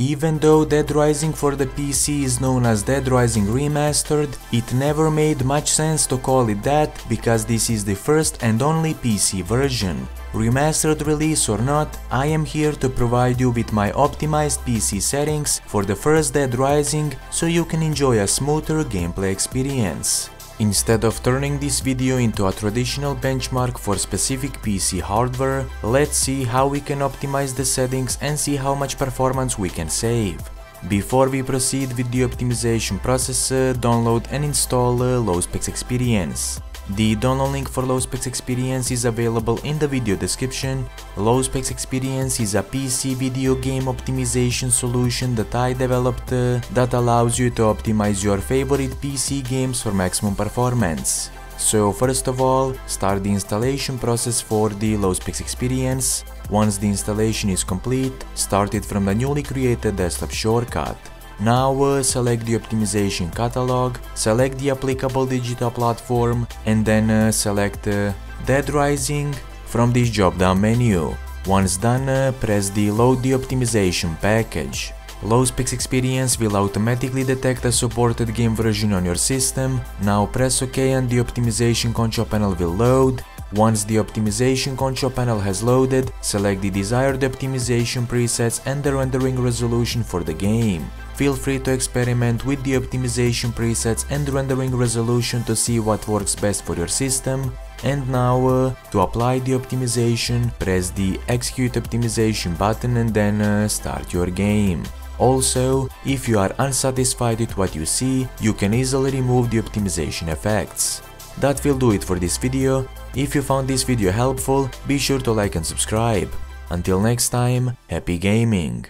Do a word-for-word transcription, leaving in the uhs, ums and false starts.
Even though Dead Rising for the P C is known as Dead Rising Remastered, it never made much sense to call it that because this is the first and only P C version. Remastered release or not, I am here to provide you with my optimized P C settings for the first Dead Rising so you can enjoy a smoother gameplay experience. Instead of turning this video into a traditional benchmark for specific P C hardware, let's see how we can optimize the settings and see how much performance we can save. Before we proceed with the optimization process, uh, download and install uh, Low Specs Experience. The download link for Low Specs Experience is available in the video description. Low Specs Experience is a P C video game optimization solution that I developed uh, that allows you to optimize your favorite P C games for maximum performance. So first of all, start the installation process for the Low Specs Experience. Once the installation is complete, start it from the newly created desktop shortcut. Now uh, select the optimization catalog, select the applicable digital platform and then uh, select uh, Dead Rising from this drop-down menu. Once done, uh, press the Load the Optimization Package. Low Specs Experience will automatically detect a supported game version on your system. Now press OK and the optimization control panel will load. Once the optimization control panel has loaded, select the desired optimization presets and the rendering resolution for the game. Feel free to experiment with the optimization presets and rendering resolution to see what works best for your system. And now, uh, to apply the optimization, press the Execute Optimization button and then uh, start your game. Also, if you are unsatisfied with what you see, you can easily remove the optimization effects. That will do it for this video. If you found this video helpful, be sure to like and subscribe. Until next time, happy gaming!